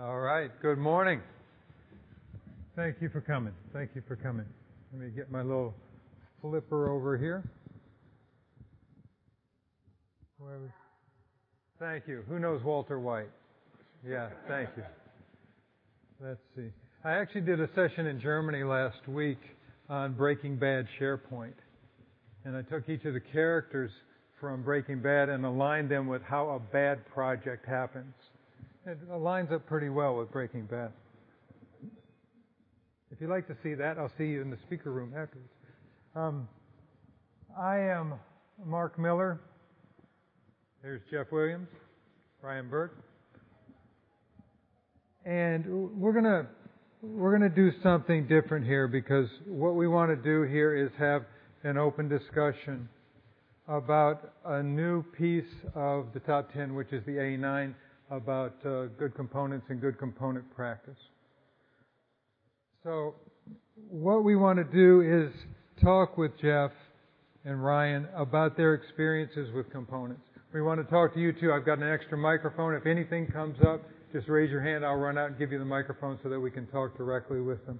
All right, good morning. Thank you for coming. Thank you for coming. Let me get my little flipper over here. Whoever. Thank you. Who knows Walter White? Yeah, thank you. Let's see. I actually did a session in Germany last week on Breaking Bad SharePoint. And I took each of the characters from Breaking Bad and aligned them with how a bad project happens. It aligns up pretty well with Breaking Bad. If you'd like to see that, I'll see you in the speaker room afterwards. I am Mark Miller. There's Jeff Williams, Ryan Berg. And we're going to do something different here, because what we want to do here is have an open discussion about a new piece of the top 10, which is the A9, about good components and good component practice. So what we want to do is talk with Jeff and Ryan about their experiences with components. We want to talk to you too. I've got an extra microphone. If anything comes up, just raise your hand. I'll run out and give you the microphone so that we can talk directly with them.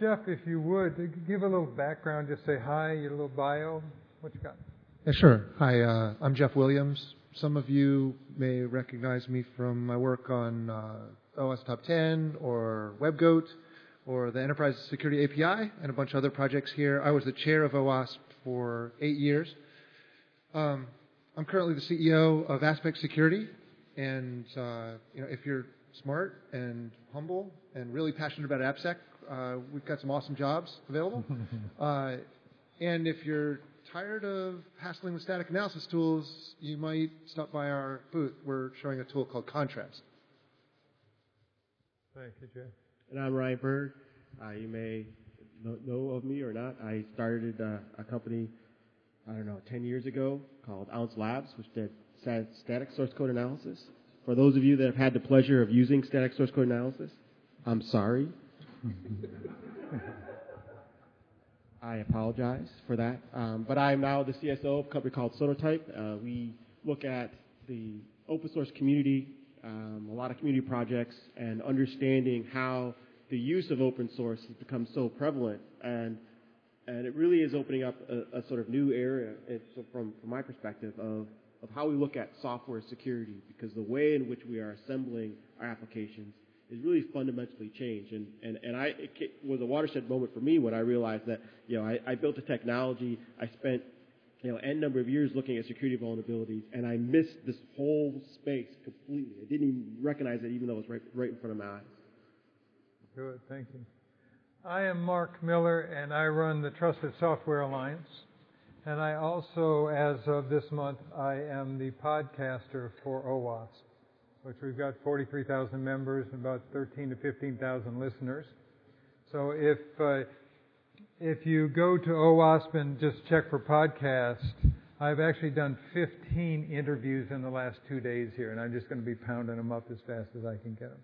Jeff, if you would, give a little background. Just say hi, your little bio. What you got? Yeah, sure. Hi, I'm Jeff Williams. Some of you may recognize me from my work on OS Top 10 or WebGoat or the Enterprise Security API and a bunch of other projects here. I was the chair of OWASP for 8 years. I'm currently the CEO of Aspect Security, and if you're smart and humble and really passionate about AppSec, we've got some awesome jobs available. And if you're tired of hassling with static analysis tools, you might stop by our booth. We're showing a tool called Contrast. Thank you, Jeff. And I'm Ryan Berg. You may know of me or not. I started a company, 10 years ago called Ounce Labs, which did static source code analysis. For those of you that have had the pleasure of using static source code analysis, I'm sorry. I apologize for that. But I am now the CSO of a company called Sonatype. We look at the open source community, a lot of community projects, and understanding how the use of open source has become so prevalent. And it really is opening up a sort of new area, from my perspective, of how we look at software security, because the way in which we are assembling our applications is really fundamentally changed. And it was a watershed moment for me when I realized that, I built a technology, I spent, N number of years looking at security vulnerabilities, and I missed this whole space completely. I didn't even recognize it, even though it was right in front of my eyes. Good, thank you. I am Mark Miller, and I run the Trusted Software Alliance. And I also, as of this month, I am the podcaster for OWASP, which we've got 43,000 members and about 13,000 to 15,000 listeners. So if you go to OWASP and just check for podcast, I've actually done 15 interviews in the last 2 days here, and I'm just going to be pounding them up as fast as I can get them.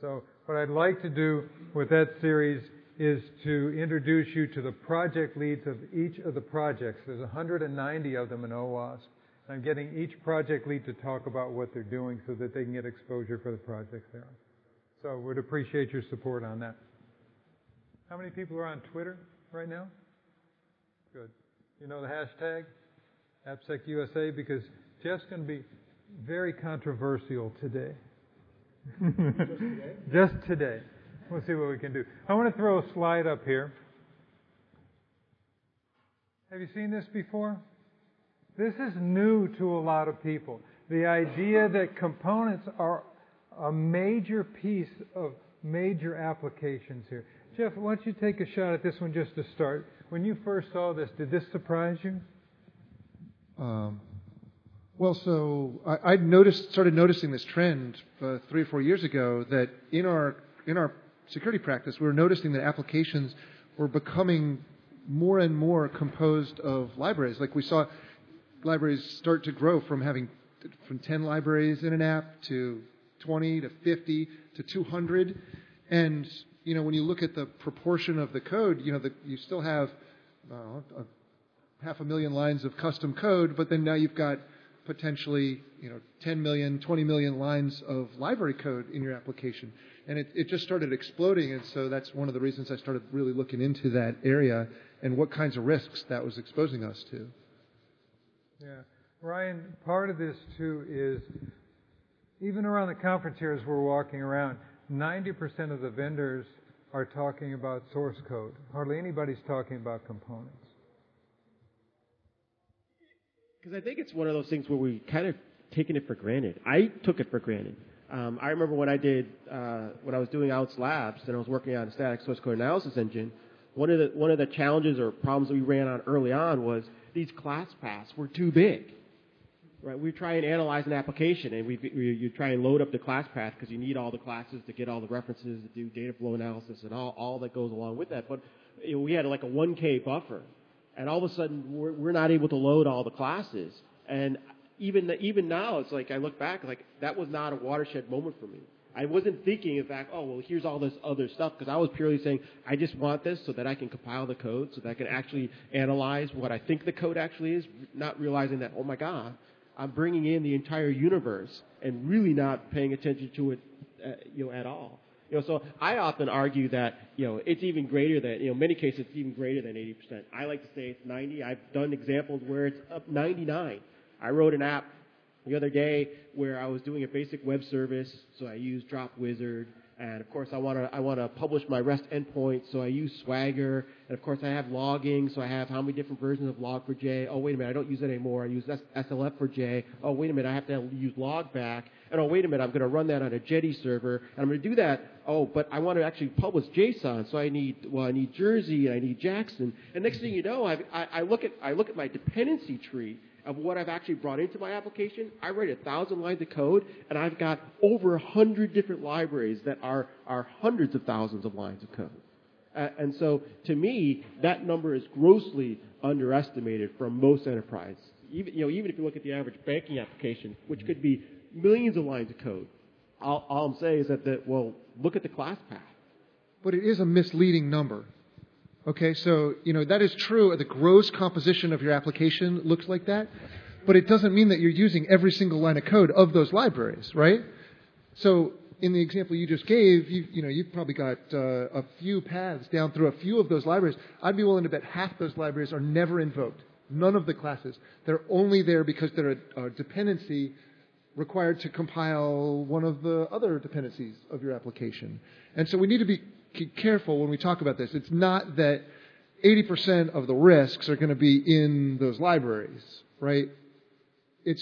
So what I'd like to do with that series is to introduce you to the project leads of each of the projects. There's 190 of them in OWASP. I'm getting each project lead to talk about what they're doing so that they can get exposure for the projects they're on. So we'd appreciate your support on that. How many people are on Twitter right now? Good. You know the hashtag? AppSecUSA, because Jeff's going to be very controversial today. Just today? Just today. We'll see what we can do. I want to throw a slide up here. Have you seen this before? This is new to a lot of people. The idea that components are a major piece of major applications here. Jeff, why don't you take a shot at this one just to start? When you first saw this, did this surprise you? Well, so I started noticing this trend 3 or 4 years ago, that in our security practice, we were noticing that applications were becoming more and more composed of libraries. Like, we saw libraries start to grow from having 10 libraries in an app to 20 to 50 to 200. And, when you look at the proportion of the code, you still have 500,000 lines of custom code, but then now you've got potentially 10 million, 20 million lines of library code in your application. And it just started exploding, and so that's one of the reasons I started really looking into that area and what kinds of risks that was exposing us to. Yeah. Ryan, part of this, too, is even around the conference here as we're walking around, 90% of the vendors are talking about source code. Hardly anybody's talking about components. Because I think it's one of those things where we kind of taken it for granted. I took it for granted. I remember when I did when I was doing Ounce Labs and I was working on a static source code analysis engine. One of the challenges or problems that we ran on early on was these class paths were too big. Right? We try and analyze an application, and you try and load up the class path because you need all the classes to get all the references to do data flow analysis and all that goes along with that. But we had like a 1K buffer. And all of a sudden, we're not able to load all the classes. And even now, it's like I look back, like that was not a watershed moment for me. I wasn't thinking, in fact, oh, well, here's all this other stuff, because I was purely saying, I just want this so that I can compile the code, so that I can actually analyze what I think the code actually is, not realizing that, oh, my God, I'm bringing in the entire universe and really not paying attention to it at all. So I often argue that it's even greater than in many cases it's even greater than 80%. I like to say it's 90. I've done examples where it's up 99. I wrote an app the other day where I was doing a basic web service, so I used DropWizard, and of course I want to publish my REST endpoint, so I use Swagger, and of course I have logging, so I have how many different versions of Log4j. Oh wait a minute, I don't use that anymore. I use SLF4j. Oh wait a minute, I have to use Logback. And oh, wait a minute, I'm going to run that on a Jetty server, and I'm going to do that. Oh, but I want to actually publish JSON, so I need Jersey, and I need Jackson. And next thing you know, I look at my dependency tree of what I've actually brought into my application. I write 1,000 lines of code, and I've got over 100 different libraries that are hundreds of thousands of lines of code. And so, to me, that number is grossly underestimated from most enterprise. Even if you look at the average banking application, which could be millions of lines of code. All I'm saying is that look at the class path. But it is a misleading number. Okay, so, that is true. The gross composition of your application looks like that. But it doesn't mean that you're using every single line of code of those libraries, right? So in the example you just gave, you've probably got a few paths down through a few of those libraries. I'd be willing to bet half those libraries are never invoked. None of the classes. They're only there because they're a dependency required to compile one of the other dependencies of your application. And so we need to be careful when we talk about this. It's not that 80% of the risks are going to be in those libraries, right? I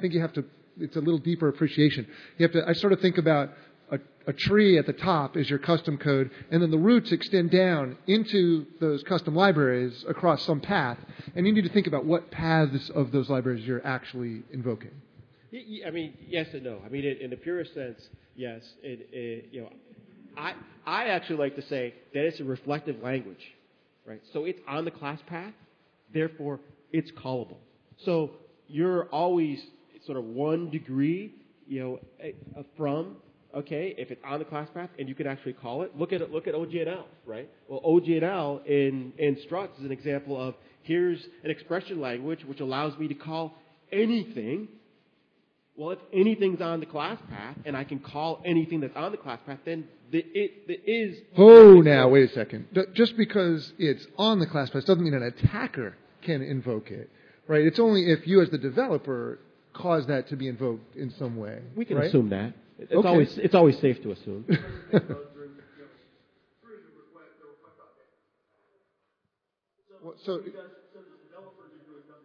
think you have to, it's a little deeper appreciation. I sort of think about a tree at the top is your custom code, and then the roots extend down into those custom libraries across some path, and you need to think about what paths of those libraries you're actually invoking. I mean, yes and no. I mean, in the purest sense, yes. I actually like to say that it's a reflective language, right? So it's on the class path, therefore it's callable. So you're always sort of one degree, from. Okay, if it's on the class path and you can actually call it, look at OGNL, right? Well, OGNL in Struts is an example of here's an expression language which allows me to call anything. Well, if anything's on the class path and I can call anything that's on the class path, then it is... Oh, now, wait a second. Just because it's on the class path doesn't mean an attacker can invoke it, right? It's only if you as the developer cause that to be invoked in some way. We can assume that. It's okay. It's always safe to assume. So the developers are doing something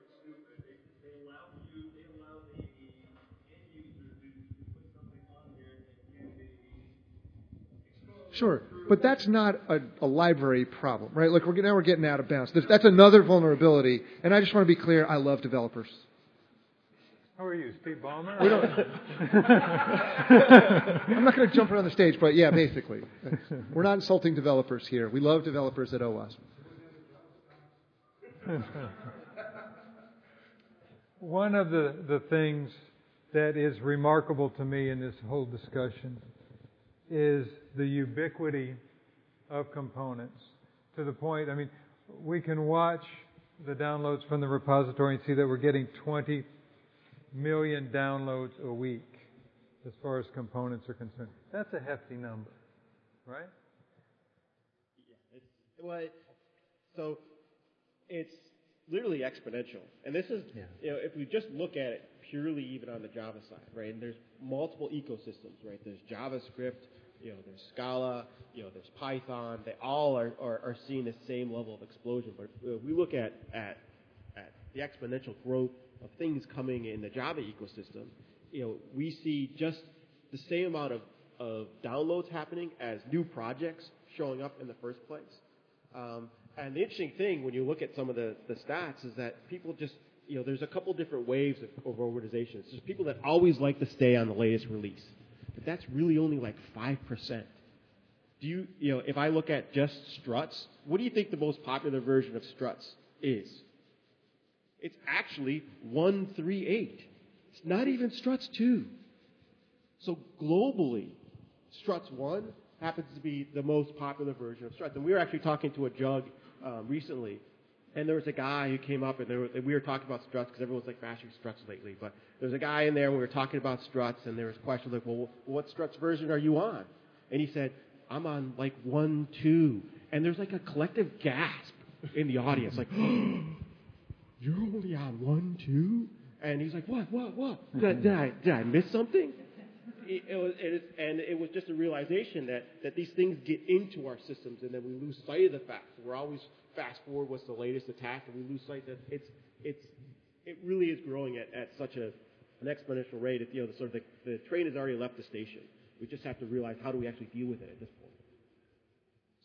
stupid. They allow the end user to put something on there that can be. Sure, but that's not a library problem, right? Like we're getting out of bounds. That's another vulnerability, and I just want to be clear. I love developers. How are you, Steve Ballmer? I'm not going to jump around the stage, but yeah, basically. We're not insulting developers here. We love developers at OWASP. One of the things that is remarkable to me in this whole discussion is the ubiquity of components to the point, I mean, we can watch the downloads from the repository and see that we're getting 20 million downloads a week as far as components are concerned. That's a hefty number, right? Yeah. It's literally exponential. And this is, if we just look at it purely even on the Java side, right? And there's multiple ecosystems, right? There's JavaScript, there's Scala, there's Python. They all are seeing the same level of explosion. But if we look at the exponential growth of things coming in the Java ecosystem, we see just the same amount of downloads happening as new projects showing up in the first place. And the interesting thing when you look at some of the stats is that people just, there's a couple different waves of organizations. There's people that always like to stay on the latest release, but that's really only like 5%. If I look at just Struts, what do you think the most popular version of Struts is? It's actually 1.3.8. It's not even Struts 2. So globally, Struts 1 happens to be the most popular version of Struts. And we were actually talking to a jug recently, and there was a guy who came up, and we were talking about Struts because everyone's like bashing Struts lately. But there was a guy in there, and we were talking about Struts, and there was questions like, well, what Struts version are you on? And he said, I'm on like 1.2. And there's like a collective gasp in the audience, like, oh, you're only on 1.2? And he's like, what? Did I miss something? It was just a realization that these things get into our systems, and then we lose sight of the fact. We're always fast forward what's the latest attack, and we lose sight that it really is growing at such an exponential rate. It, sort of the train has already left the station. We just have to realize how do we actually deal with it at this point.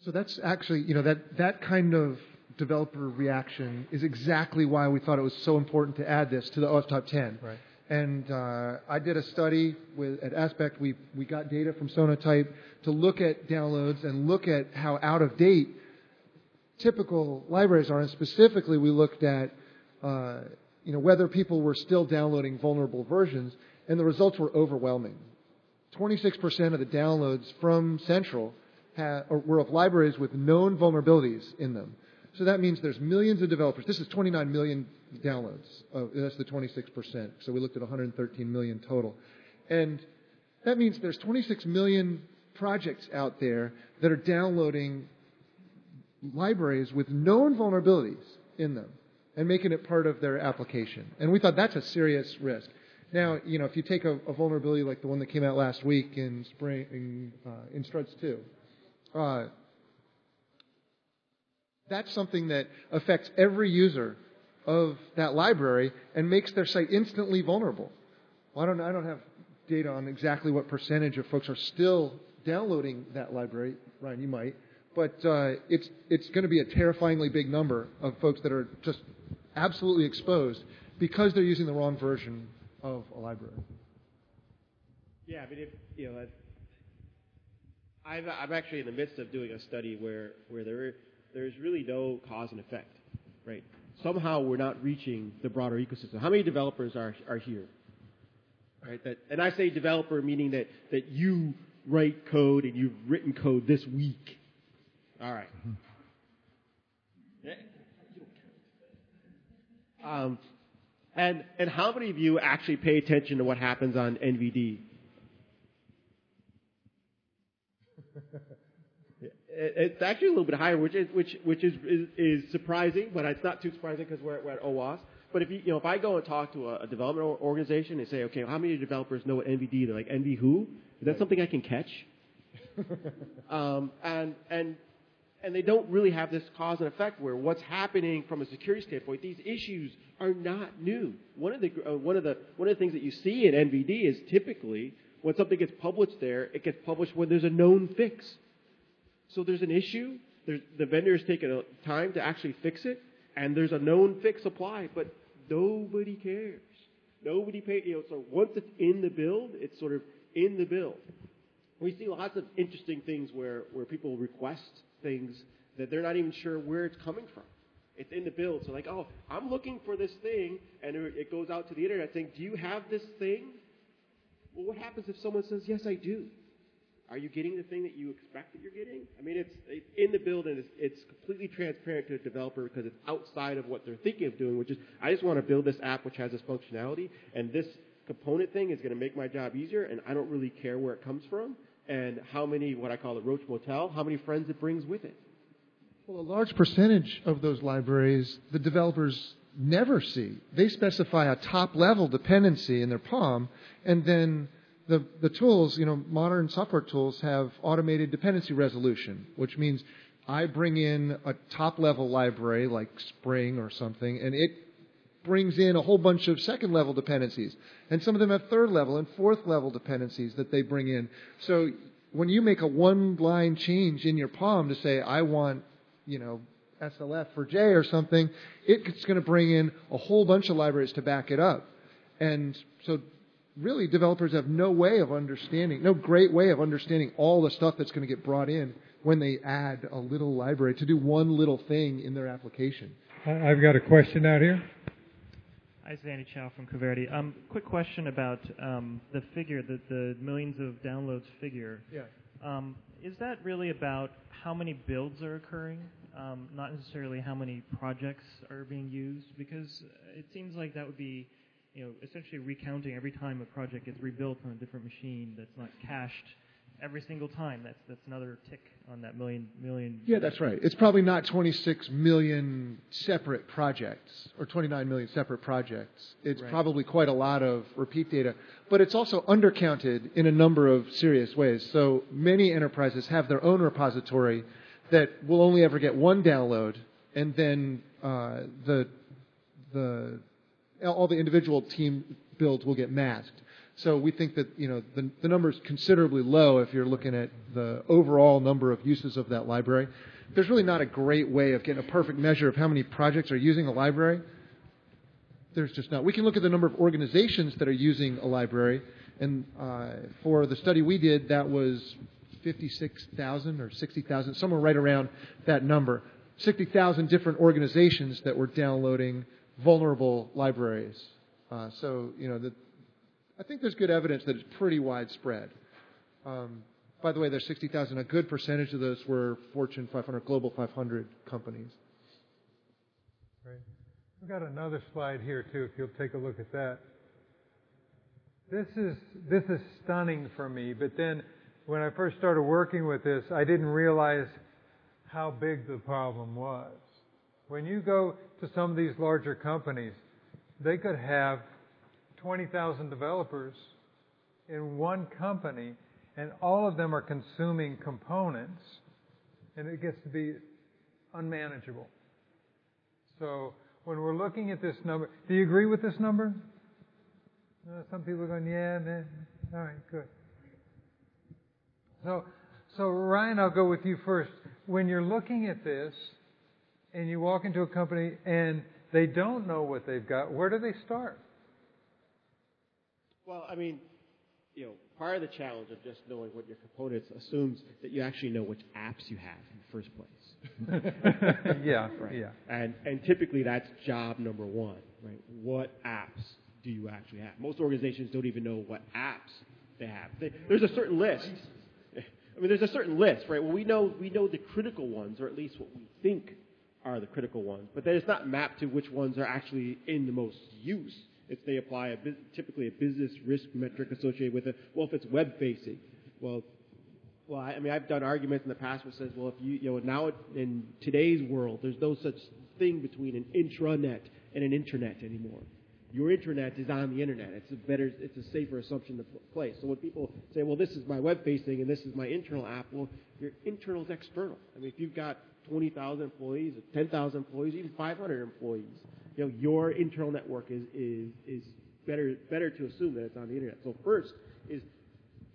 So that's actually, that kind of developer reaction is exactly why we thought it was so important to add this to the OF Top 10. Right. And I did a study at Aspect. We got data from Sonatype to look at downloads and look at how out-of-date typical libraries are. And specifically, we looked at whether people were still downloading vulnerable versions. And the results were overwhelming. 26% of the downloads from Central were of libraries with known vulnerabilities in them. So that means there's millions of developers. This is 29 million downloads. That's the 26%. So we looked at 113 million total. And that means there's 26 million projects out there that are downloading libraries with known vulnerabilities in them and making it part of their application. And we thought that's a serious risk. Now, if you take a vulnerability like the one that came out last week in Spring, in Struts 2, that's something that affects every user of that library and makes their site instantly vulnerable. Well, I don't have data on exactly what percentage of folks are still downloading that library. Ryan, you might. But it's going to be a terrifyingly big number of folks that are just absolutely exposed because they're using the wrong version of a library. Yeah, but if, I'm actually in the midst of doing a study where there's really no cause and effect, right? Somehow we're not reaching the broader ecosystem. How many developers are here, right? And I say developer meaning that you write code and you've written code this week. All right. And how many of you actually pay attention to what happens on NVD? It's actually a little bit higher, which is surprising, but it's not too surprising because we're at OWASP. But if if I go and talk to a development organization and say, okay, how many developers know what NVD? They're like, NV who? Is that something I can catch? And they don't really have this cause and effect where what's happening from a security standpoint, these issues are not new. One of the things that you see in NVD is typically when something gets published there, it gets published when there's a known fix. So there's an issue, the vendor has taken time to actually fix it, and there's a known fix applied, but nobody cares. Nobody pays, so once it's in the build, it's sort of in the build. We see lots of interesting things where people request things that they're not even sure where it's coming from. It's in the build, so like, oh, I'm looking for this thing, and it goes out to the internet saying, do you have this thing? Well, what happens if someone says, yes, I do? Are you getting the thing that you expect that you're getting? I mean, it's in the build, and it's completely transparent to a developer because it's outside of what they're thinking of doing, which is, I just want to build this app which has this functionality, and this component thing is going to make my job easier, and I don't really care where it comes from and how many, what I call the Roach Motel, how many friends it brings with it. Well, a large percentage of those libraries, the developers never see. They specify a top-level dependency in their POM, and then the tools, you know, modern software tools have automated dependency resolution, which means I bring in a top-level library like Spring or something, and it brings in a whole bunch of second-level dependencies. And some of them have third-level and fourth-level dependencies that they bring in. So when you make a one-line change in your POM to say, I want, you know, SLF4j or something, it's going to bring in a whole bunch of libraries to back it up. And so really developers have no way of understanding, no great way of understanding all the stuff that's going to get brought in when they add a little library to do one little thing in their application. I've got a question out here. Hi, it's Andy Chow from Coverity. Quick question about the figure, the millions of downloads figure. Yeah. Is that really about how many builds are occurring, not necessarily how many projects are being used? Because it seems like that would be, you know, essentially recounting every time a project gets rebuilt on a different machine that's not cached every single time. That's another tick on that million. Yeah, that's right. It's probably not 26 million separate projects or 29 million separate projects. It's probably quite a lot of repeat data. But it's also undercounted in a number of serious ways. So many enterprises have their own repository that will only ever get one download, and then the all the individual team builds will get masked. So we think that, you know, the number is considerably low if you're looking at the overall number of uses of that library. There's really not a great way of getting a perfect measure of how many projects are using a library. There's just not. We can look at the number of organizations that are using a library. And for the study we did, that was 56,000 or 60,000, somewhere right around that number. 60,000 different organizations that were downloading vulnerable libraries. So, you know, I think there's good evidence that it's pretty widespread. By the way, there's 60,000. A good percentage of those were Fortune 500, Global 500 companies. Great. We've got another slide here, too, if you'll take a look at that. This is stunning for me, but then when I first started working with this, I didn't realize how big the problem was. When you go to some of these larger companies, they could have 20,000 developers in one company, and all of them are consuming components, and it gets to be unmanageable. So when we're looking at this number, do you agree with this number? Some people are going, yeah, man. All right, good. So Ryan, I'll go with you first. When you're looking at this, and you walk into a company, and they don't know what they've got, where do they start? Well, I mean, you know, part of the challenge of just knowing what your components assumes that you actually know which apps you have in the first place. Yeah, right. Yeah. And typically that's job number one, right? What apps do you actually have? Most organizations don't even know what apps they have. There's a certain list. I mean, there's a certain list, right? Well, we know the critical ones, or at least what we think are the critical ones, but then it's not mapped to which ones are actually in the most use. If they apply typically a business risk metric associated with it, well, if it's web-facing, well, I mean, I've done arguments in the past which says, well, if you know, now in today's world, there's no such thing between an intranet and an internet anymore. Your intranet is on the internet. It's a safer assumption to place. So when people say, well, this is my web-facing and this is my internal app, well, your internal is external. I mean, if you've got 20,000 employees, or 10,000 employees, even 500 employees, you know, your internal network is better to assume that it's on the internet. So first is,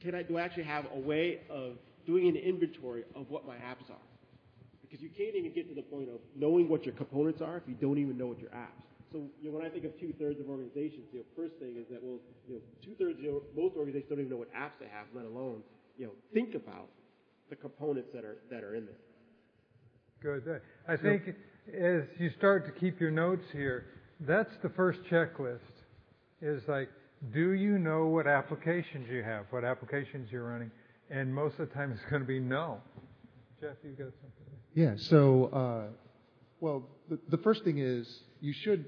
do I actually have a way of doing an inventory of what my apps are? Because you can't even get to the point of knowing what your components are if you don't even know what your apps. So, you know, when I think of 2/3 of organizations, you know, first thing is that, well, you know, 2/3 of most organizations don't even know what apps they have, let alone, you know, think about the components that are in there. Good. I think as you start to keep your notes here, that's the first checklist, is like, do you know what applications you have, what applications you're running? And most of the time, it's going to be no. Jeff, you got something? Yeah. So, well, the first thing is you should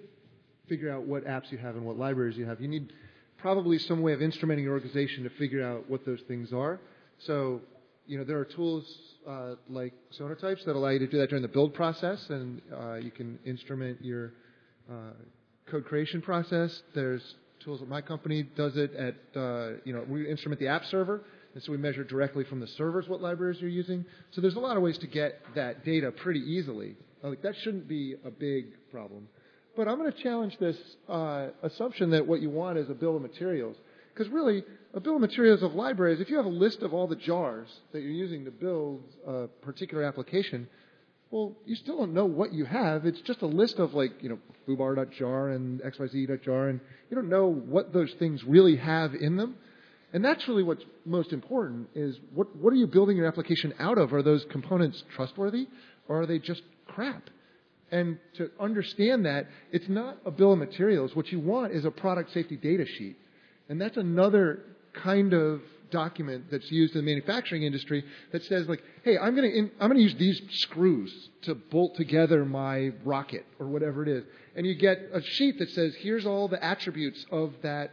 figure out what apps you have and what libraries you have. You need probably some way of instrumenting your organization to figure out what those things are. So, you know, there are tools like Sonatypes that allow you to do that during the build process, and you can instrument your code creation process. There's tools that my company does it at, you know, we instrument the app server. And so we measure directly from the servers what libraries you're using. So there's a lot of ways to get that data pretty easily. Like, that shouldn't be a big problem. But I'm going to challenge this assumption that what you want is a bill of materials. Because really, a bill of materials of libraries, if you have a list of all the jars that you're using to build a particular application, well, you still don't know what you have. It's just a list of, like, you know, foobar.jar and xyz.jar, and you don't know what those things really have in them. And that's really what's most important is what are you building your application out of? Are those components trustworthy, or are they just crap? And to understand that, it's not a bill of materials. What you want is a product safety data sheet. And that's another kind of document that's used in the manufacturing industry that says, like, hey, I'm going to use these screws to bolt together my rocket or whatever it is. And you get a sheet that says, here's all the attributes of that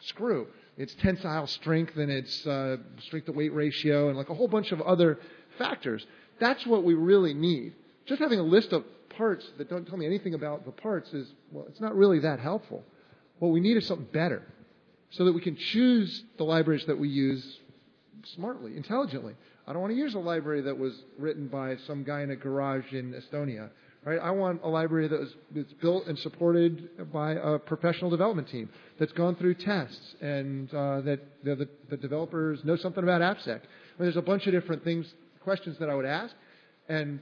screw. It's tensile strength and it's strength-to-weight ratio and like a whole bunch of other factors. That's what we really need. Just having a list of parts that don't tell me anything about the parts is, well, it's not really that helpful. What we need is something better so that we can choose the libraries that we use smartly, intelligently. I don't want to use a library that was written by some guy in a garage in Estonia. Right? I want a library that is built and supported by a professional development team that's gone through tests and that the developers know something about AppSec. I mean, there's a bunch of different things, questions that I would ask. And,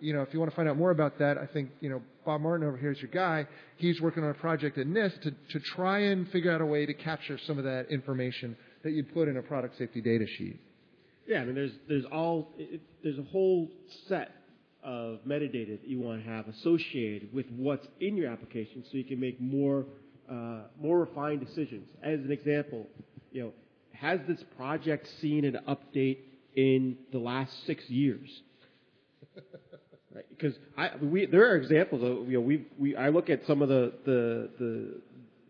you know, if you want to find out more about that, I think, you know, Bob Martin over here is your guy. He's working on a project in NIST to try and figure out a way to capture some of that information that you'd put in a product safety data sheet. Yeah, I mean, there's a whole set of metadata that you want to have associated with what's in your application, so you can make more refined decisions. As an example, you know, has this project seen an update in the last 6 years? Right? Because there are examples of, you know, I look at some of the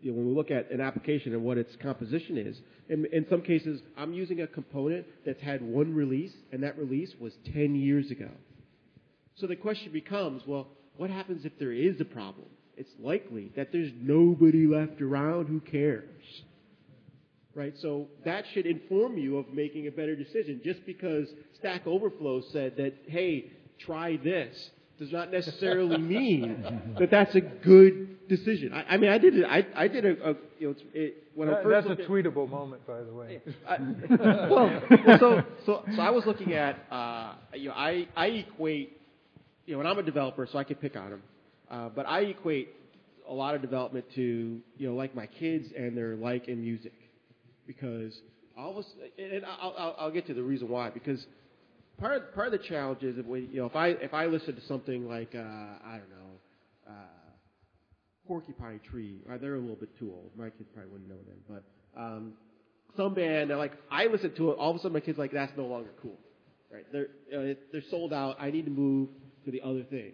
you know, when we look at an application and what its composition is. In some cases, I'm using a component that's had one release, and that release was 10 years ago. So the question becomes, well, what happens if there is a problem? It's likely that there's nobody left around who cares, right? So that should inform you of making a better decision. Just because Stack Overflow said that, hey, try this, does not necessarily mean that that's a good decision. I mean, I did a you know, when I first that's a tweetable moment, by the way. So I was looking at you know, I equate. You know, and I'm a developer, so I could pick on them. But I equate a lot of development to, you know, like my kids and their like in music, because I'll get to the reason why. Because part of the challenge is if I listen to something like I don't know, Porcupine Tree, they're a little bit too old. My kids probably wouldn't know them, but some band, they're like, I listen to it. All of a sudden, my kid's like, that's no longer cool. Right? They're sold out. I need to move to the other thing,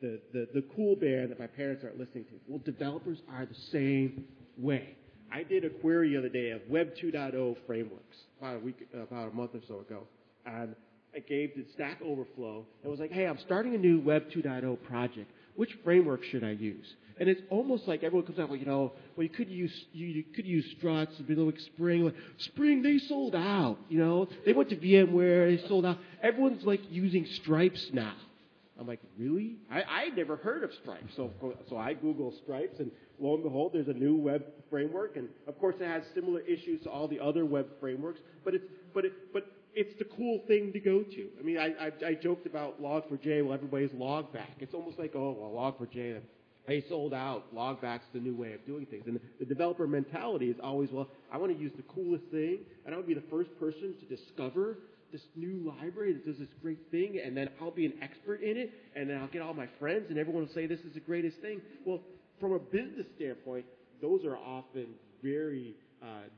the cool band that my parents aren't listening to. Well, developers are the same way. I did a query the other day of Web 2.0 frameworks about a month or so ago, and I gave the Stack Overflow and was like, hey, I'm starting a new Web 2.0 project. Which framework should I use? And it's almost like everyone comes out, well, you know, well, you could use Struts and be like Spring. Like, Spring, they sold out. You know, they went to VMware, they sold out. Everyone's like using Stripes now. I'm like, really? I had never heard of Stripes. So I Google Stripes, and lo and behold, there's a new web framework, and of course it has similar issues to all the other web frameworks. But it's the cool thing to go to. I mean, I joked about Log4j. Well, everybody's Logback. It's almost like, oh, well, Log4j, they sold out. Logback's the new way of doing things. And the developer mentality is always, well, I want to use the coolest thing, and I want to be the first person to discover this new library that does this great thing, and then I'll be an expert in it, and then I'll get all my friends, and everyone will say this is the greatest thing. Well, from a business standpoint, those are often very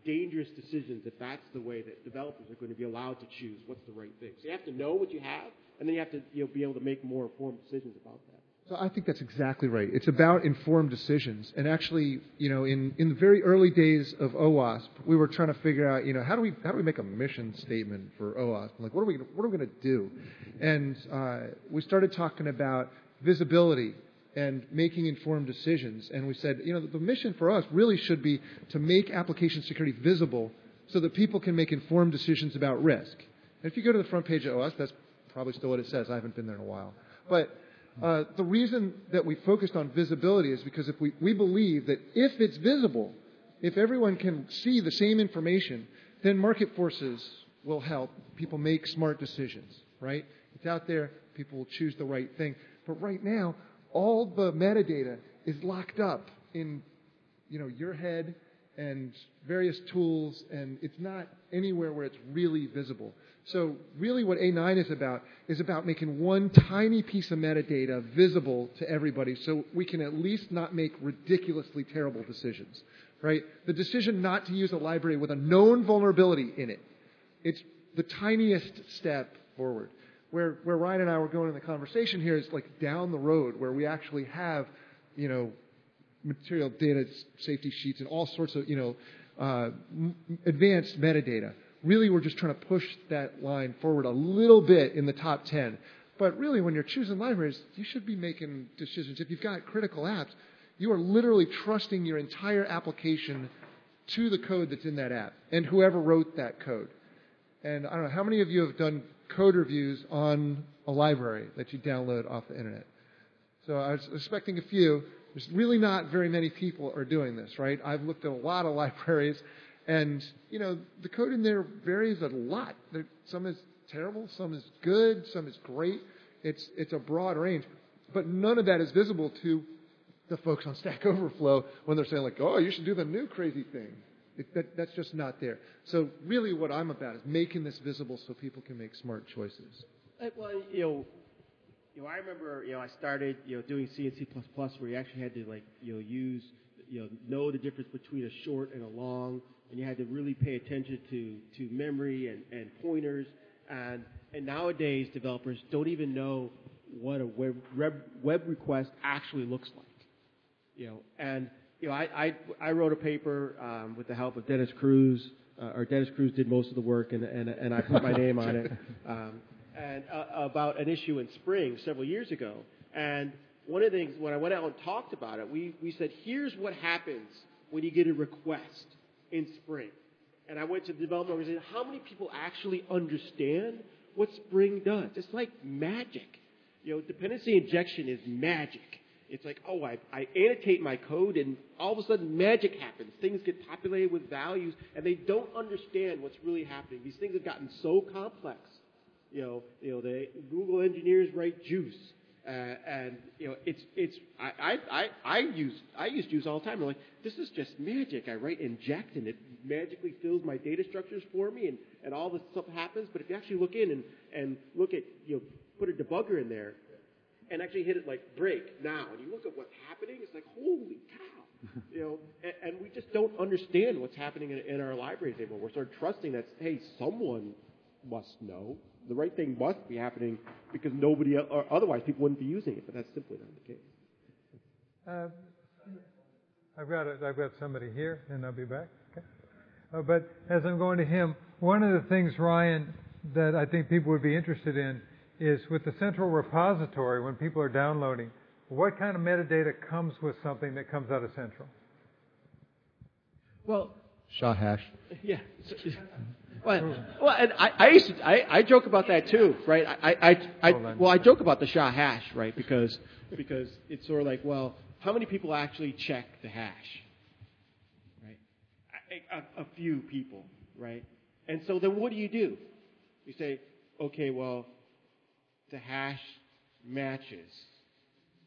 dangerous decisions if that's the way that developers are going to be allowed to choose what's the right thing. So you have to know what you have, and then you have to be able to make more informed decisions about that. So I think that's exactly right. It's about informed decisions. And actually, in the very early days of OWASP, we were trying to figure out, how do we make a mission statement for OWASP? Like, what are we going to do? And we started talking about visibility and making informed decisions. And we said, the mission for us really should be to make application security visible so that people can make informed decisions about risk. And if you go to the front page of OWASP, that's probably still what it says. I haven't been there in a while. But the reason that we focused on visibility is because if we believe that if it's visible, if everyone can see the same information, then market forces will help people make smart decisions, right? It's out there. People will choose the right thing. But right now, all the metadata is locked up in, your head and various tools, and it's not anywhere where it's really visible. So really what A9 is about making one tiny piece of metadata visible to everybody so we can at least not make ridiculously terrible decisions, right? The decision not to use a library with a known vulnerability in it, it's the tiniest step forward. Where Ryan and I were going in the conversation here is like down the road where we actually have, material data safety sheets and all sorts of, advanced metadata. Really, we're just trying to push that line forward a little bit in the top 10. But really, when you're choosing libraries, you should be making decisions. If you've got critical apps, you are literally trusting your entire application to the code that's in that app and whoever wrote that code. And I don't know, how many of you have done code reviews on a library that you download off the internet? So I was expecting a few. There's really not very many people are doing this, right? I've looked at a lot of libraries. And, the code in there varies a lot. Some is terrible, some is good, some is great. It's a broad range. But none of that is visible to the folks on Stack Overflow when they're saying, like, oh, you should do the new crazy thing. That's just not there. So really what I'm about is making this visible so people can make smart choices. Well, I remember, I started, doing C and C++, where you actually had to, use, know the difference between a short and a long. And you had to really pay attention to memory and pointers. And nowadays, developers don't even know what a web request actually looks like. I wrote a paper with the help of Dennis Cruz, or Dennis Cruz did most of the work, and I put my name on it, about an issue in Spring several years ago. And one of the things, when I went out and talked about it, we said, here's what happens when you get a request in Spring. And I went to the developer and said, how many people actually understand what Spring does? It's like magic. Dependency injection is magic. It's like, oh, I annotate my code, and all of a sudden magic happens. Things get populated with values, and they don't understand what's really happening. These things have gotten so complex. The Google engineers write juice. I use juice all the time. I'm like, this is just magic. I write inject and it magically fills my data structures for me and all this stuff happens. But if you actually look in and look at, put a debugger in there and actually hit it like break now and you look at what's happening, it's like, holy cow, and we just don't understand what's happening in our libraries anymore. We're sort of trusting that, hey, someone must know. The right thing must be happening because nobody else, or otherwise people wouldn't be using it, but that's simply not the case. I've got somebody here, and I'll be back. Okay. But as I'm going to him, one of the things, Ryan, that I think people would be interested in is with the central repository, when people are downloading, what kind of metadata comes with something that comes out of Central? Well, SHA hash. Yeah. Well, and I joke about that too, right? I joke about the SHA hash, right? Because it's sort of like, well, how many people actually check the hash, right? A few people, right? And so then what do? You say, okay, well, the hash matches.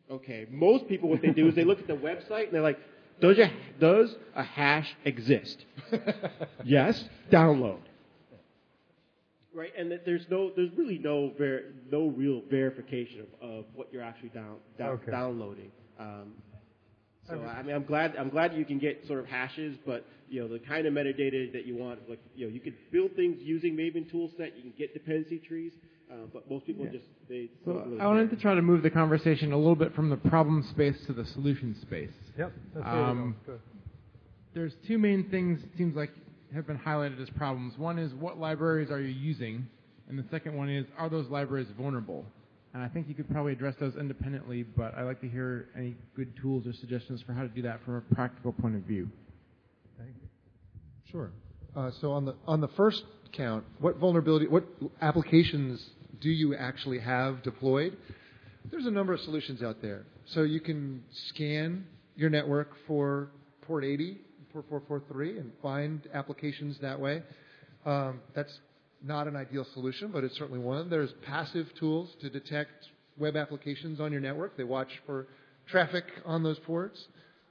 Okay, most people what they do is they look at the website and they're like, does a hash exist? Yes, download. Right, and that there's really no real verification of what you're actually downloading. So I mean, I'm glad you can get sort of hashes, but you know the kind of metadata that you want, like you could build things using Maven toolset. You can get dependency trees, but most people just So I wanted to try to move the conversation a little bit from the problem space to the solution space. Yep. That's good. There's two main things it seems like have been highlighted as problems. One is what libraries are you using, and the second one is are those libraries vulnerable? And I think you could probably address those independently, but I'd like to hear any good tools or suggestions for how to do that from a practical point of view. Thank you. Sure. So on the first count, what applications do you actually have deployed? There's a number of solutions out there. So you can scan your network for port 80, 4443, and find applications that way. That's not an ideal solution, but it's certainly one. There's passive tools to detect web applications on your network. They watch for traffic on those ports.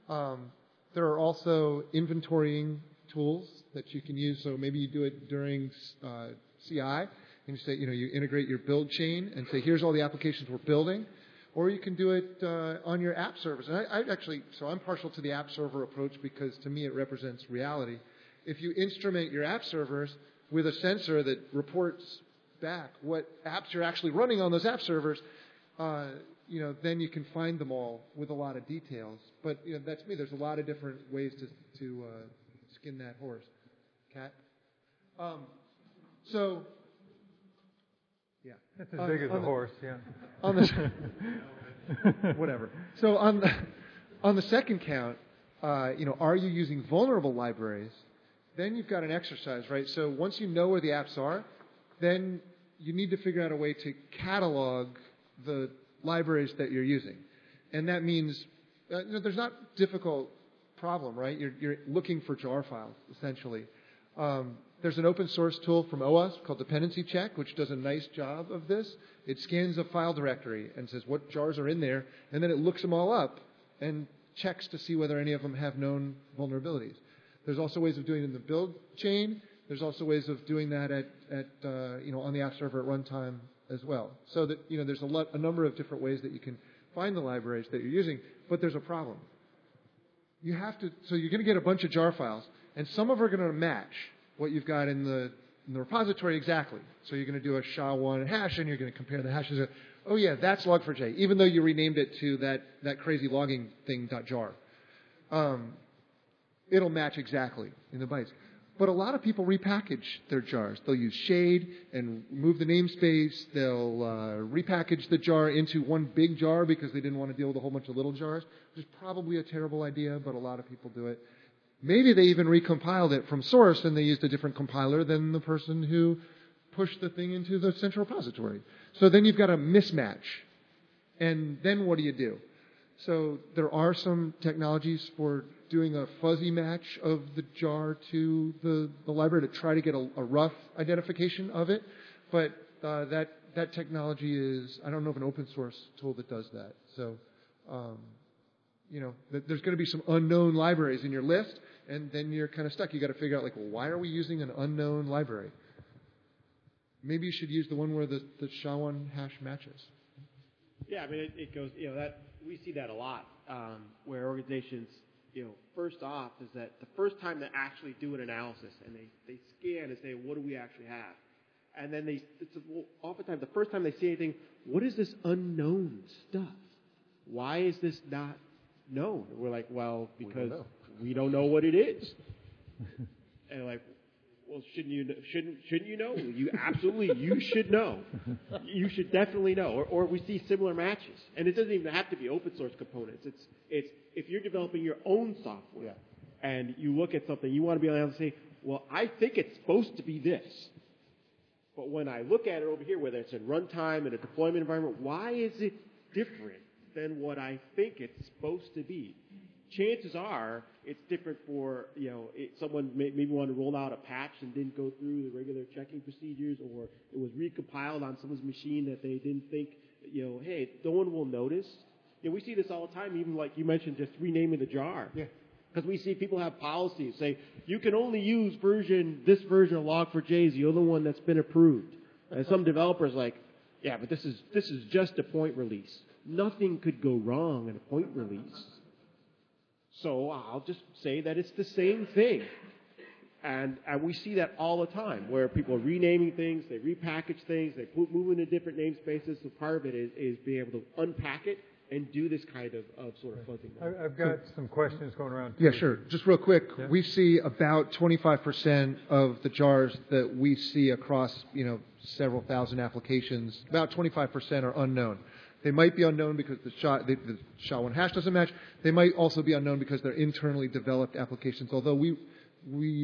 There are also inventorying tools that you can use. So maybe you do it during CI, and you say, you integrate your build chain and say, here's all the applications we're building. Or you can do it on your app servers. And so I'm partial to the app server approach because to me it represents reality. If you instrument your app servers with a sensor that reports back what apps you're actually running on those app servers, then you can find them all with a lot of details. But that's me. There's a lot of different ways to skin that horse. Cat. So, yeah, that's as big as a horse. Yeah. On the whatever. So on the second count, are you using vulnerable libraries? Then you've got an exercise, right? So once you know where the apps are, then you need to figure out a way to catalog the libraries that you're using. And that means there's not difficult problem, right? You're looking for jar files, essentially. There's an open source tool from OWASP called Dependency Check, which does a nice job of this. It scans a file directory and says what jars are in there, and then it looks them all up and checks to see whether any of them have known vulnerabilities. There's also ways of doing it in the build chain. There's also ways of doing that at on the app server at runtime as well. So that there's a number of different ways that you can find the libraries that you're using, but there's a problem. You have to you're going to get a bunch of jar files, and some of them are going to match what you've got in the repository exactly. So you're going to do a SHA-1 hash, and you're going to compare the hashes. Oh yeah, that's log4j, even though you renamed it to that crazy logging thing .jar. It'll match exactly in the bytes. But a lot of people repackage their jars. They'll use shade and move the namespace. They'll repackage the jar into one big jar because they didn't want to deal with a whole bunch of little jars, which is probably a terrible idea, but a lot of people do it. Maybe they even recompiled it from source and they used a different compiler than the person who pushed the thing into the central repository. So then you've got a mismatch. And then what do you do? So there are some technologies for doing a fuzzy match of the jar to the library to try to get a rough identification of it. But that technology is, I don't know of an open source tool that does that. So, there's going to be some unknown libraries in your list, and then you're kind of stuck. You've got to figure out, why are we using an unknown library? Maybe you should use the one where the SHA-1 hash matches. Yeah, I mean, it goes, that we see that a lot where organizations, first off is that the first time they actually do an analysis and they scan and say, what do we actually have? And then oftentimes the first time they see anything, what is this unknown stuff? Why is this not known? And we're like, well, because we don't know what it is. And like, well, shouldn't you know? You absolutely, you should know. You should definitely know. Or we see similar matches. And it doesn't even have to be open source components. It's if you're developing your own software and you look at something, you want to be able to say, well, I think it's supposed to be this. But when I look at it over here, whether it's in runtime, in a deployment environment, why is it different than what I think it's supposed to be? Chances are it's different for, someone maybe wanted to roll out a patch and didn't go through the regular checking procedures, or it was recompiled on someone's machine that they didn't think, hey, no one will notice. We see this all the time, even like you mentioned, just renaming the jar. Yeah. Because we see people have policies, say, you can only use this version of log4j is the only one that's been approved. And some developers like, yeah, but this is just a point release. Nothing could go wrong in a point release. So I'll just say that it's the same thing. And we see that all the time, where people are renaming things, they repackage things, they move into different namespaces. So part of it is being able to unpack it and do this kind of sort of fuzzy. I've got some questions going around. Yeah, sure. Just real quick, we see about 25% of the jars that we see across, you know, several thousand applications, about 25% are unknown. They might be unknown because the SHA-1 hash doesn't match. They might also be unknown because they're internally developed applications, although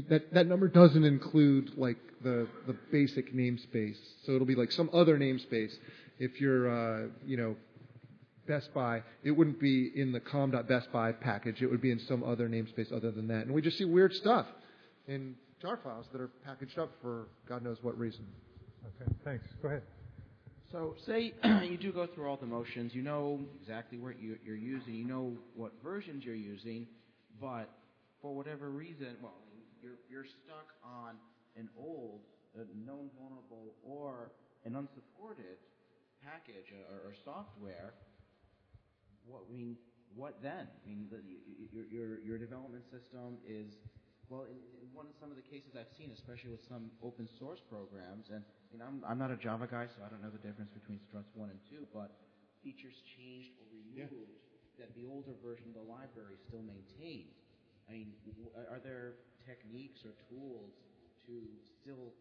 that number doesn't include like the basic namespace. So it'll be like some other namespace. If you're Best Buy, it wouldn't be in the com.bestbuy package. It would be in some other namespace other than that. And we just see weird stuff in jar files that are packaged up for God knows what reason. Okay, thanks. Go ahead. So say you do go through all the motions. You know exactly what you're using. You know what versions you're using. But for whatever reason, well, you're stuck on an old, known vulnerable, or an unsupported package or software. What then? I mean, your development system is, well, in some of the cases I've seen, especially with some open source programs, and you know, I'm not a Java guy, so I don't know the difference between Struts 1 and 2, but features changed or removed that the older version of the library still maintained. I mean, are there techniques or tools to still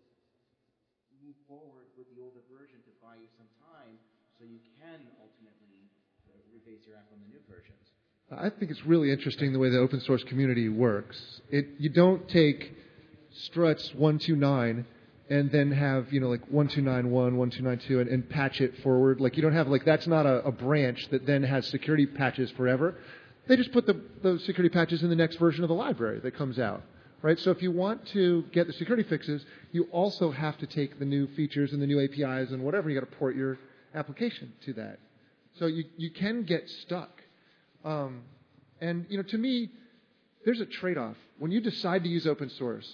move forward with the older version to buy you some time so you can ultimately rebase your app on the new versions? I think it's really interesting the way the open source community works. You don't take Struts 129 and then have, you know, like 1291, 1292 and patch it forward. Like you don't have, like, that's not a branch that then has security patches forever. They just put the security patches in the next version of the library that comes out. Right? So if you want to get the security fixes, you also have to take the new features and the new APIs and whatever. You got to port your application to that. So you can get stuck. And, you know, to me, there's a trade-off. When you decide to use open source,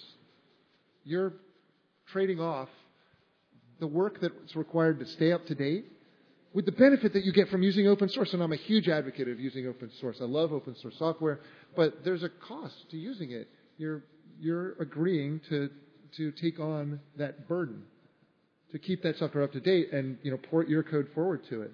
you're trading off the work that's required to stay up to date with the benefit that you get from using open source. And I'm a huge advocate of using open source. I love open source software, but there's a cost to using it. You're agreeing to take on that burden, to keep that software up to date and, you know, port your code forward to it.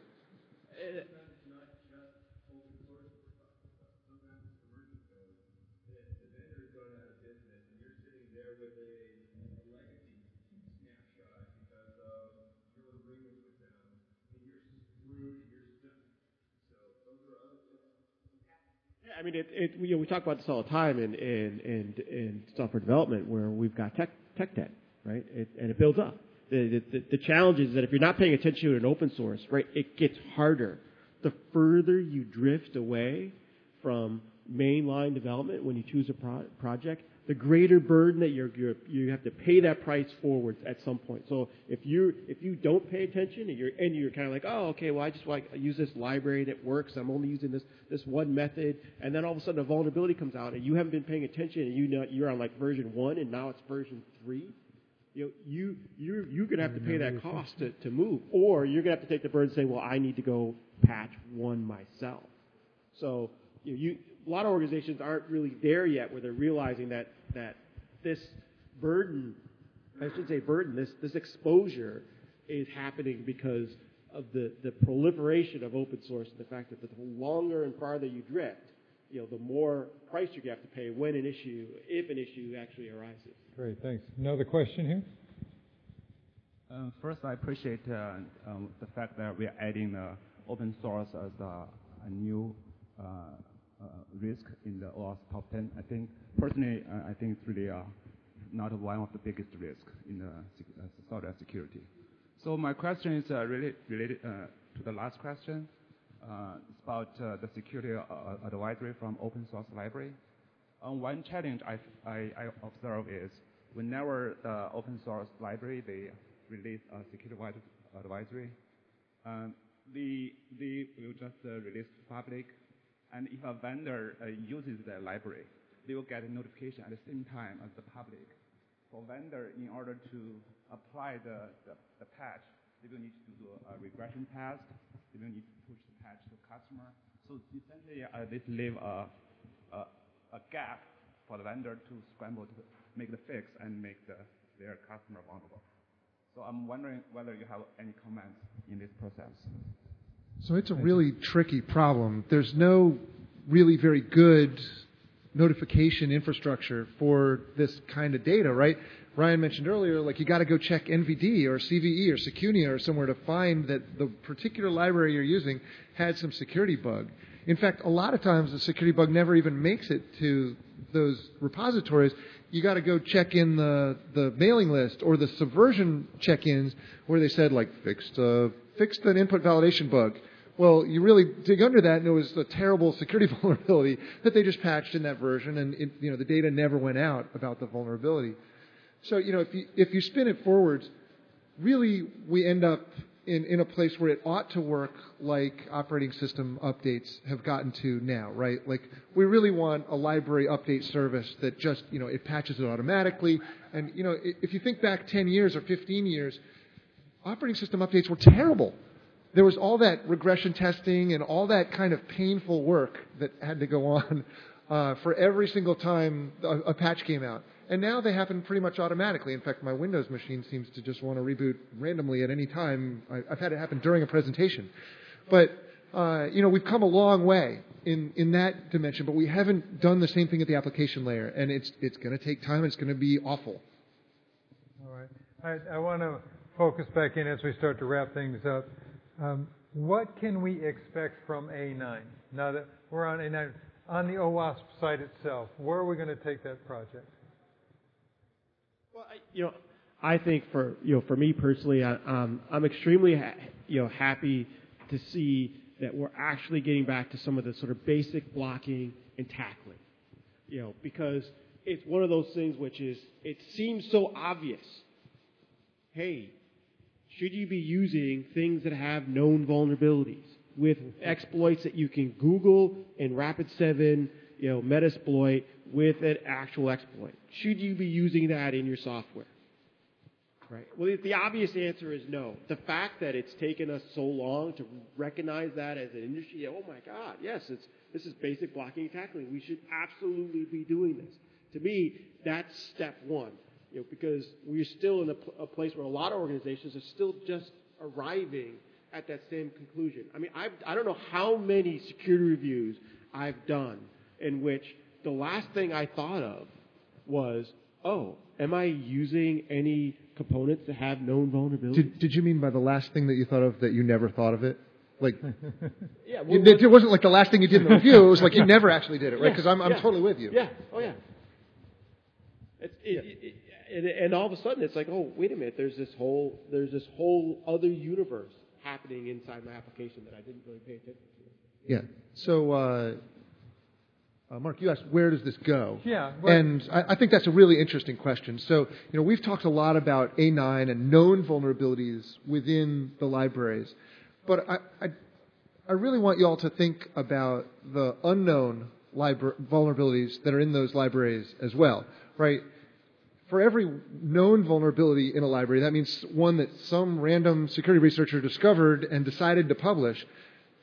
I mean, we talk about this all the time in software development, where we've got tech debt, right? And it builds up. The challenge is that if you're not paying attention to an open source, right, it gets harder the further you drift away from mainline development. When you choose a project, the greater burden that you have to pay that price forward at some point. So if you don't pay attention and you're kind of like, oh, okay, well, I just like use this library that works. I'm only using this one method, and then all of a sudden a vulnerability comes out, and you haven't been paying attention, and you know you're on like version 1, and now it's version 3. You know, you're going to have to pay that cost to move, or you're going to have to take the burden and say, well, I need to go patch 1 myself. So a lot of organizations aren't really there yet, where they're realizing that this burden, I should say burden, this exposure is happening because of the proliferation of open source, and the fact that the longer and farther you drift, you know, the more price you have to pay when an issue, if an issue actually arises. Great, thanks. Another question here? First, I appreciate the fact that we are adding open source as a new risk in the OWASP top 10. I think, personally, I think it's really not one of the biggest risks in the software security. So my question is really related to the last question. It's about the security advisory from open source library. One challenge I observe is whenever the open source library, they release a security advisory, they will just release to public. And if a vendor uses that library, they will get a notification at the same time as the public. For vendor, in order to apply the patch, they will need to do a regression test. They will need to push the patch to customer. So essentially, this leave a gap for the vendor to scramble to make the fix and make their customer vulnerable. So I'm wondering whether you have any comments in this process. So it's a really tricky problem. There's no really very good notification infrastructure for this kind of data, right? Ryan mentioned earlier, like, you got to go check NVD or CVE or Secunia or somewhere to find that the particular library you're using had some security bug. In fact, a lot of times the security bug never even makes it to those repositories. You got to go check in the mailing list or the subversion check-ins where they said, like, fixed an input validation bug. Well, you really dig under that, and it was a terrible security vulnerability that they just patched in that version, and it, you know, the data never went out about the vulnerability. So, you know, if you spin it forwards, really we end up in a place where it ought to work like operating system updates have gotten to now, right? Like, we really want a library update service that just, you know, it patches it automatically. And, you know, if you think back 10 years or 15 years, operating system updates were terrible. There was all that regression testing and all that kind of painful work that had to go on for every single time a patch came out. And now they happen pretty much automatically. In fact, my Windows machine seems to just want to reboot randomly at any time. I've had it happen during a presentation. But, you know, we've come a long way in that dimension, but we haven't done the same thing at the application layer. And it's going to take time. And it's going to be awful. All right. I want to focus back in as we start to wrap things up. What can we expect from A9? Now that we're on A9, on the OWASP site itself, where are we going to take that project? Well, I think for me personally, I'm extremely happy to see that we're actually getting back to some of the sort of basic blocking and tackling. You know, because it's one of those things which is, it seems so obvious. Hey, should you be using things that have known vulnerabilities with exploits that you can Google in Rapid7, Metasploit with an actual exploit? Should you be using that in your software? Right. Well, the obvious answer is no. The fact that it's taken us so long to recognize that as an industry, oh my God, yes, this is basic blocking and tackling. We should absolutely be doing this. To me, that's step one. Because we're still in a place where a lot of organizations are still just arriving at that same conclusion. I mean, I don't know how many security reviews I've done in which the last thing I thought of was, oh, am I using any components that have known vulnerabilities? Did you mean by the last thing that you thought of that you never thought of it? Like, yeah, well, it wasn't like the last thing you did in the review. It was like you never actually did it, right? Because I'm totally with you. Yeah. Oh, yeah. And all of a sudden, it's like, oh, wait a minute, there's this whole other universe happening inside my application that I didn't really pay attention to. Yeah. So, Mark, you asked, where does this go? Yeah. And I think that's a really interesting question. So, we've talked a lot about A9 and known vulnerabilities within the libraries. But I really want you all to think about the unknown vulnerabilities that are in those libraries as well, right? For every known vulnerability in a library, that means one that some random security researcher discovered and decided to publish,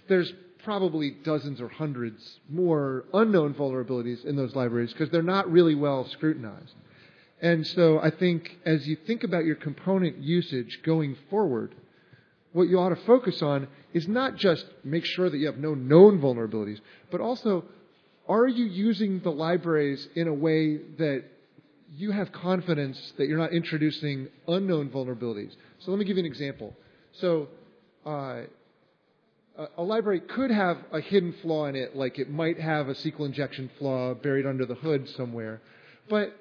there's probably dozens or hundreds more unknown vulnerabilities in those libraries because they're not really well scrutinized. And so I think as you think about your component usage going forward, what you ought to focus on is not just make sure that you have no known vulnerabilities, but also, are you using the libraries in a way that you have confidence that you're not introducing unknown vulnerabilities? So let me give you an example. So a library could have a hidden flaw in it, like it might have a SQL injection flaw buried under the hood somewhere. But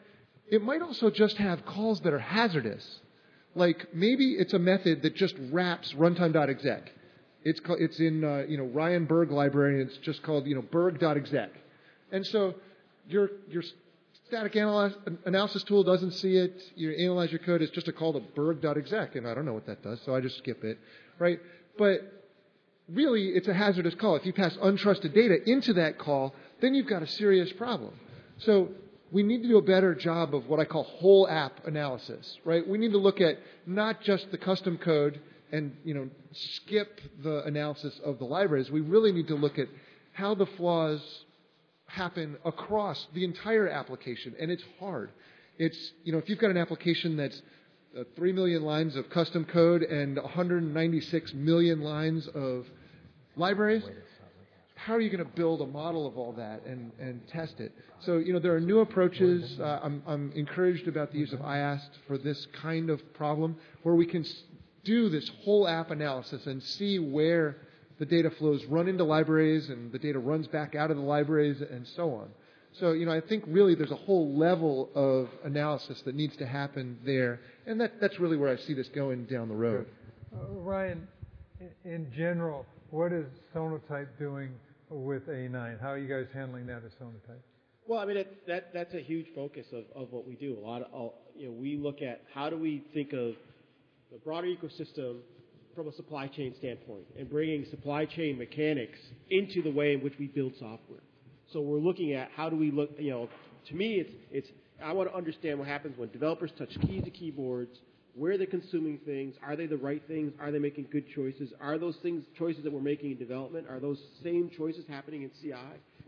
it might also just have calls that are hazardous. Like maybe it's a method that just wraps runtime.exec. It's in Ryan Berg library, and it's just called berg.exec. And so your static analysis tool doesn't see it. You analyze your code. It's just a call to berg.exec, and I don't know what that does, so I just skip it, right? But really, it's a hazardous call. If you pass untrusted data into that call, then you've got a serious problem. So we need to do a better job of what I call whole app analysis, right? We need to look at not just the custom code and, skip the analysis of the libraries. We really need to look at how the flaws happen across the entire application, and it's hard. It's, you know, if you've got an application that's 3 million lines of custom code and 196 million lines of libraries, how are you going to build a model of all that and test it? So, you know, there are new approaches. I'm encouraged about the use of IAST for this kind of problem, where we can do this whole app analysis and see where the data flows run into libraries and the data runs back out of the libraries and so on. So, you know, I think really there's a whole level of analysis that needs to happen there, and that's really where I see this going down the road. Ryan, in general, what is Sonatype doing with A9? How are you guys handling that as Sonatype? Well, I mean, that's a huge focus of what we do. A lot of, you know, we look at how do we think of the broader ecosystem from a supply chain standpoint, and bringing supply chain mechanics into the way in which we build software. So we're looking at how do we look, you know, to me it's I want to understand what happens when developers touch keys to keyboards, where they're consuming things, are they the right things, are they making good choices, are those things, choices that we're making in development, are those same choices happening in CI?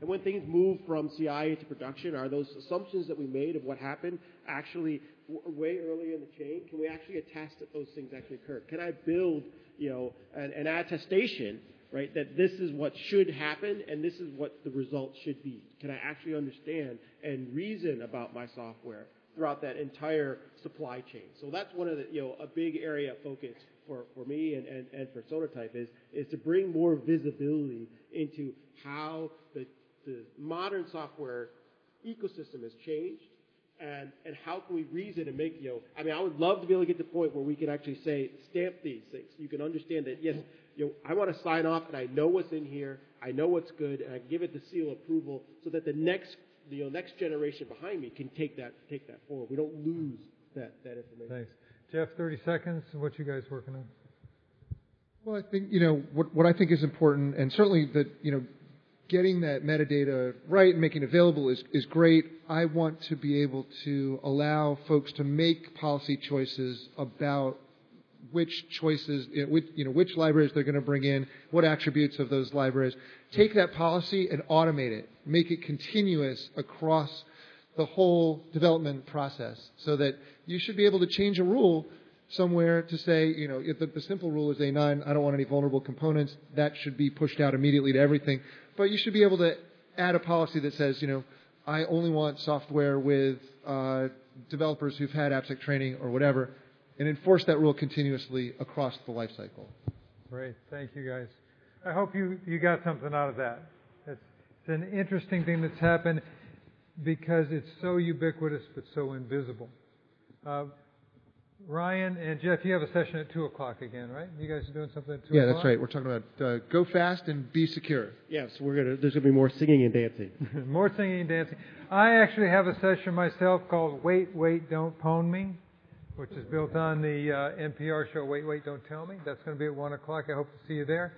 And when things move from CI into production, are those assumptions that we made of what happened actually way earlier in the chain? Can we actually attest that those things actually occur? Can I build, you know, an attestation, right, that this is what should happen and this is what the result should be? Can I actually understand and reason about my software throughout that entire supply chain? So that's one of the, you know, a big area of focus for me and for Sonatype is to bring more visibility into how the modern software ecosystem has changed. And how can we reason and make, you know, I mean, I would love to be able to get to the point where we can actually say, stamp these things. You can understand that, yes, you know, I want to sign off and I know what's in here, I know what's good, and I give it the seal approval so that the next, you know, next generation behind me can take that forward. We don't lose that information. Thanks. Jeff, 30 seconds, what you guys working on? Well, I think, you know, what I think is important, and certainly that, you know, getting that metadata right and making it available is great. I want to be able to allow folks to make policy choices about which choices, you know, which libraries they're going to bring in, what attributes of those libraries. Take that policy and automate it. Make it continuous across the whole development process so that you should be able to change a rule somewhere to say, you know, if the simple rule is A9, I don't want any vulnerable components, that should be pushed out immediately to everything. But you should be able to add a policy that says, you know, I only want software with developers who've had AppSec training or whatever, and enforce that rule continuously across the lifecycle. Great. Thank you, guys. I hope you got something out of that. It's an interesting thing that's happened because it's so ubiquitous but so invisible. Ryan and Jeff, you have a session at 2 o'clock again, right? You guys are doing something at 2 o'clock? Yeah, that's right. We're talking about go fast and be secure. Yeah, so there's going to be more singing and dancing. More singing and dancing. I actually have a session myself called Wait, Wait, Don't Pwn Me, which is built on the NPR show Wait, Wait, Don't Tell Me. That's going to be at 1 o'clock. I hope to see you there.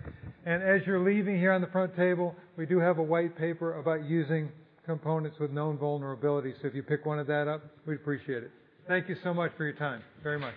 And as you're leaving here on the front table, we do have a white paper about using components with known vulnerabilities. So if you pick one of that up, we'd appreciate it. Thank you so much for your time, very much.